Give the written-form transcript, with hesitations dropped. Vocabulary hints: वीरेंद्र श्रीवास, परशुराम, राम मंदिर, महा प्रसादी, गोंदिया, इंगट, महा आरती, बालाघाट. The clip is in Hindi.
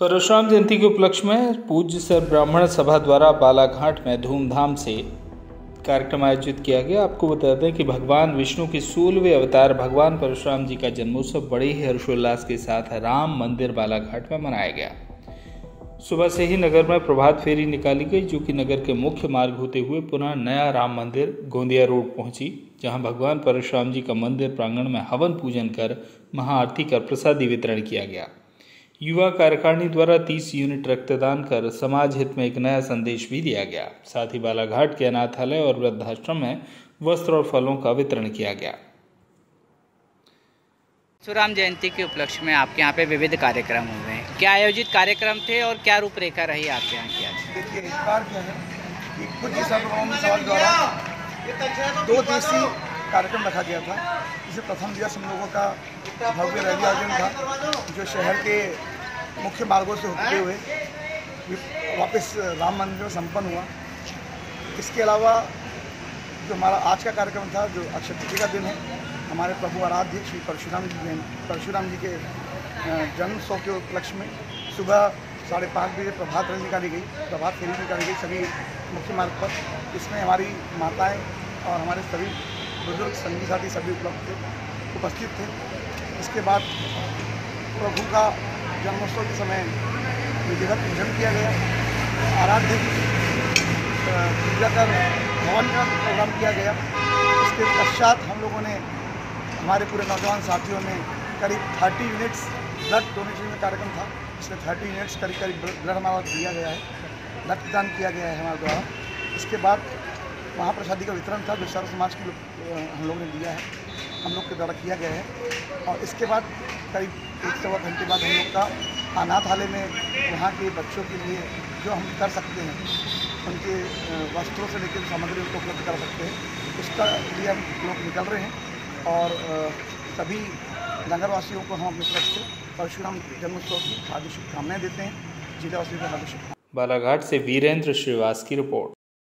परशुराम जयंती के उपलक्ष्य में पूज्य सर ब्राह्मण सभा द्वारा बालाघाट में धूमधाम से कार्यक्रम आयोजित किया गया। आपको बता दें कि भगवान विष्णु के 16वें अवतार भगवान परशुराम जी का जन्मोत्सव बड़े ही हर्षोल्लास के साथ राम मंदिर बालाघाट में मनाया गया। सुबह से ही नगर में प्रभात फेरी निकाली गई, जो कि नगर के मुख्य मार्ग होते हुए पुनः नया राम मंदिर गोंदिया रोड पहुंची, जहां भगवान परशुराम जी का मंदिर प्रांगण में हवन पूजन कर महाआरती कर प्रसादी वितरण किया गया। युवा कार्यकारिणी द्वारा 30 यूनिट रक्तदान कर समाज हित में एक नया संदेश भी दिया गया। साथ ही बालाघाट के अनाथालय और वृद्धाश्रम में वस्त्र और फलों का वितरण किया गया। परशुराम जयंती के उपलक्ष्य में आपके यहाँ पे विविध कार्यक्रम हुए हैं, क्या आयोजित कार्यक्रम थे और क्या रूपरेखा रही आपके यहाँ की? इस बार क्या है कि खुद द्वारा 2 दिवसीय कार्यक्रम रखा गया था। इसे प्रथम दिवस हम लोगों का भव्य रैली आयोजन था, जो शहर के मुख्य मार्गों से होते हुए वापस राम मंदिर में संपन्न हुआ। इसके अलावा जो हमारा आज का कार्यक्रम था, जो अक्षय तृतीया का दिन है, हमारे प्रभु आराध्य श्री परशुराम जी के जन्मोत्सव के उपलक्ष्य में सुबह 5:30 बजे प्रभात फेरी निकाली गई सभी मुख्य मार्ग पर। इसमें हमारी माताएँ और हमारे सभी बुजुर्ग संगी साथी सभी उपस्थित थे। इसके बाद प्रभु का जन्मोत्सव के समय विधिवत पूजन किया गया, आराध्य पूजा कर हवन का प्रोग्राम किया गया। इसके पश्चात हम लोगों ने हमारे पूरे नौजवान साथियों ने करीब 30 यूनिट्स ब्लड डोनेशन का कार्यक्रम था। इसमें 30 यूनिट्स करीब ब्लड हमारा दिया गया है, रक्तदान किया गया है हमारे द्वारा। इसके बाद महाप्रसादी का वितरण था, जो सर्व समाज के हम लोग ने दिया है, हम लोग के द्वारा किया गया है। और इसके बाद करीब 1 घंटे बाद हम लोग का अनाथालय में वहाँ के बच्चों के लिए जो हम कर सकते हैं, उनके वस्त्रों से लेकर सामग्री उनको उपलब्ध कर सकते हैं, उसका लिए हम लोग निकल रहे हैं। और सभी नगरवासियों को हम अपनी तरफ से परशुराम जन्मोत्सव की हार्दिक शुभकामनाएँ देते हैं। जिलावासियों को हार्दिक शुभकामनाएँ। बालाघाट से वीरेंद्र श्रीवास की रिपोर्ट।